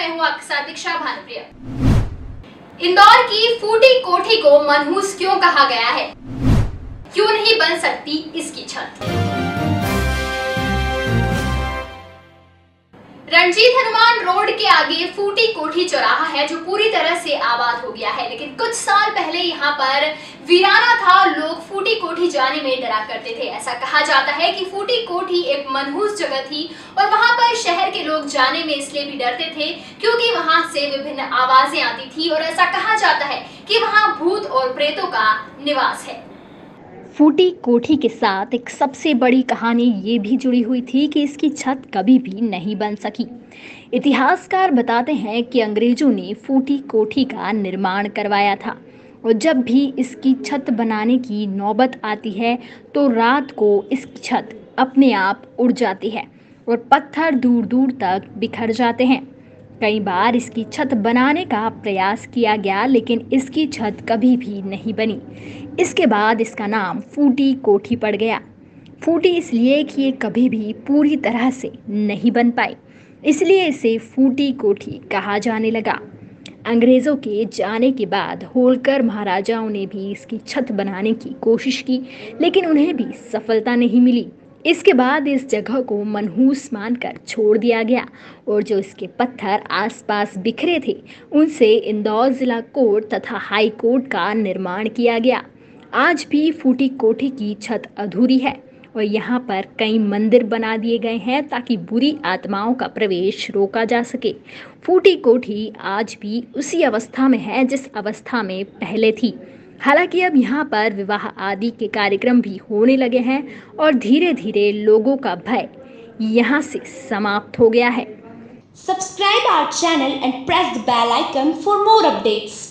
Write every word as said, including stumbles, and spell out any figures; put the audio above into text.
मैं हूँ आपके साथ दीक्षा भारप्रिया। इंदौर की फूटी कोठी को मनहूस क्यों कहा गया है? क्यों नहीं बन सकती इसकी छत? रणजीत हनुमान रोड के आगे फूटी कोठी चौराहा है जो पूरी तरह से आबाद हो गया है, लेकिन कुछ साल पहले यहाँ पर वीराना था और लोग फूटी कोठी जाने में डरा करते थे। ऐसा कहा जाता है कि फूटी कोठी एक मनहूस जगह थी और वहां पर शहर के लोग जाने में इसलिए भी डरते थे क्योंकि वहां से विभिन्न आवाजें आती थी और ऐसा कहा जाता है कि वहां भूत और प्रेतों का निवास है। फूटी कोठी के साथ एक सबसे बड़ी कहानी ये भी जुड़ी हुई थी कि इसकी छत कभी भी नहीं बन सकी। इतिहासकार बताते हैं कि अंग्रेजों ने फूटी कोठी का निर्माण करवाया था और जब भी इसकी छत बनाने की नौबत आती है तो रात को इसकी छत अपने आप उड़ जाती है और पत्थर दूर दूर तक बिखर जाते हैं। कई बार इसकी छत बनाने का प्रयास किया गया लेकिन इसकी छत कभी भी नहीं बनी। इसके बाद इसका नाम फूटी कोठी पड़ गया। फूटी इसलिए कि ये कभी भी पूरी तरह से नहीं बन पाई, इसलिए इसे फूटी कोठी कहा जाने लगा। अंग्रेज़ों के जाने के बाद होलकर महाराजाओं ने भी इसकी छत बनाने की कोशिश की लेकिन उन्हें भी सफलता नहीं मिली। इसके बाद इस जगह को मनहूस मानकर छोड़ दिया गया और जो इसके पत्थर आसपास बिखरे थे उनसे इंदौर ज़िला कोर्ट तथा हाई कोर्ट का निर्माण किया गया। आज भी फूटी कोठी की छत अधूरी है और यहाँ पर कई मंदिर बना दिए गए हैं ताकि बुरी आत्माओं का प्रवेश रोका जा सके। फूटी कोठी आज भी उसी अवस्था में है जिस अवस्था में पहले थी। हालांकि अब यहाँ पर विवाह आदि के कार्यक्रम भी होने लगे हैं और धीरे धीरे लोगों का भय यहाँ से समाप्त हो गया है। Subscribe our channel and press the bell icon for more updates.